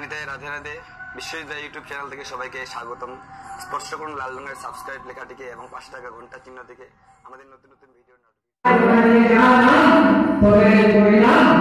শ্রেণীতে Radhe Radhe Biswajit YouTube channel থেকে সবাইকে স্বাগতম। স্পর্শ করুন লাল রঙের সাবস্ক্রাইব লেখাটিকে এবং 5 টাকা ঘন্টা চিহ্ন থেকে আমাদের নতুন নতুন video notification. Oh, my God.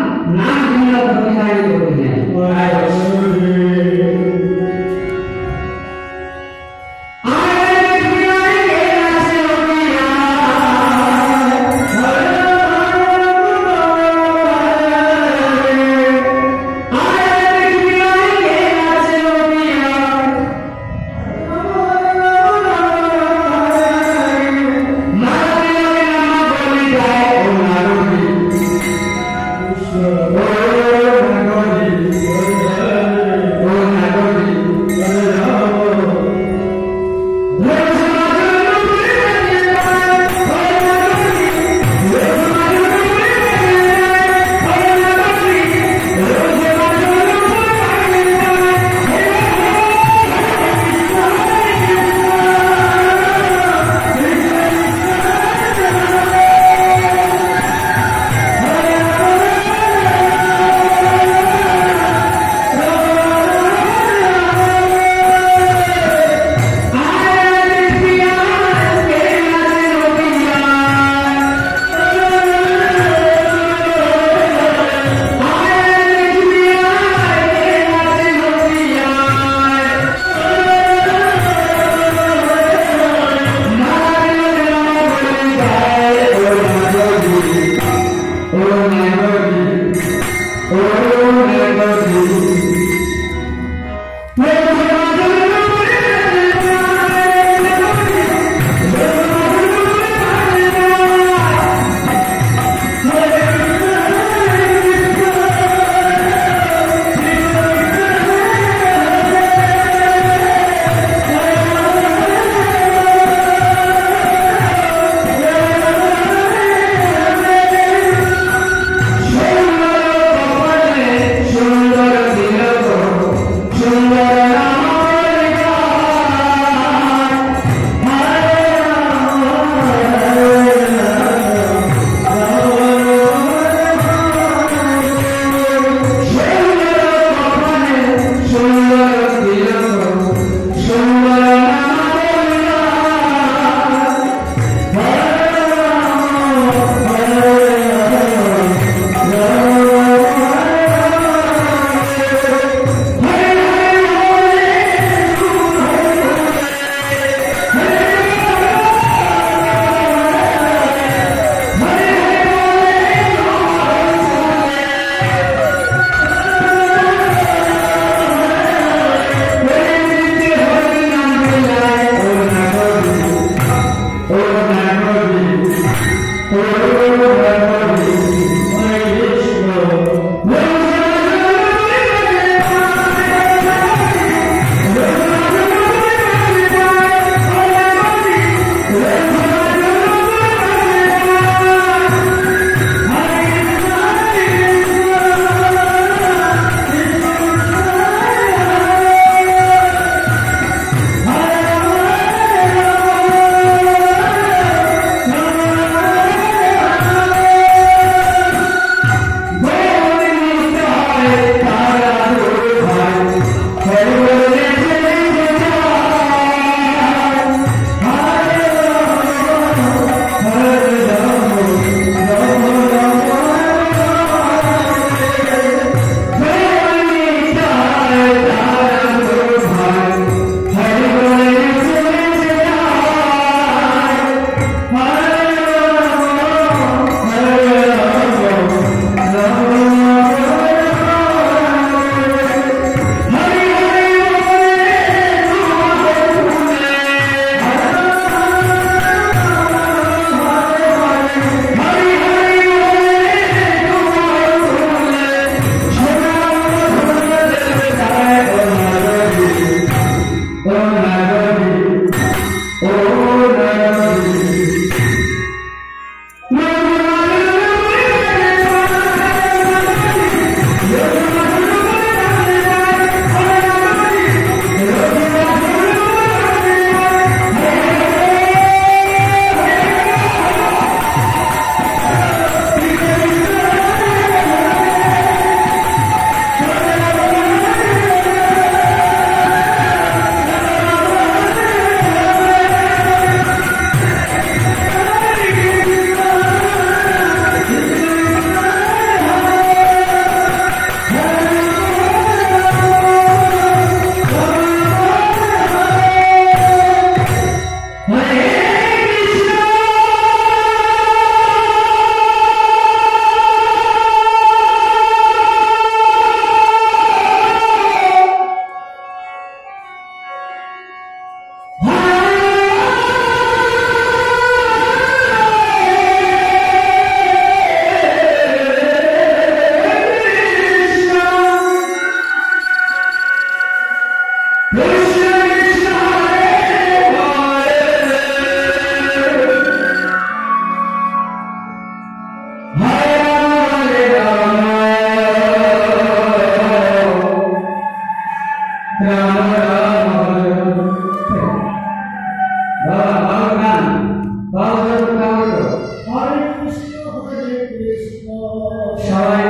Hare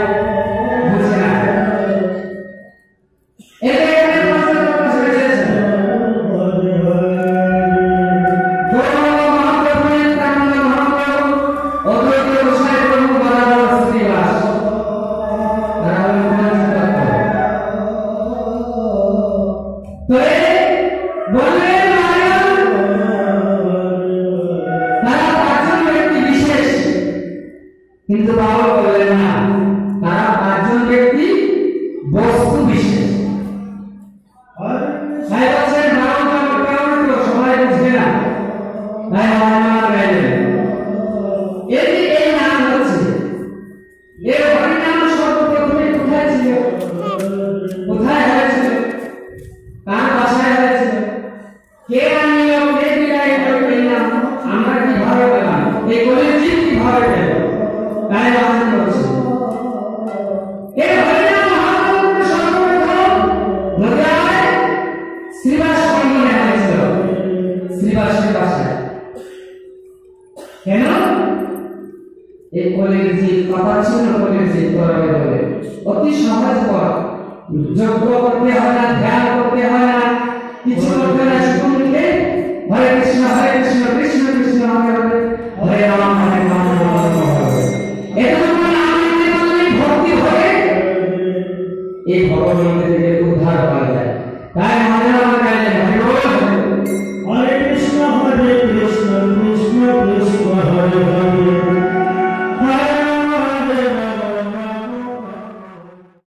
Krishna Krishna Krishna Krishna Hare Hare.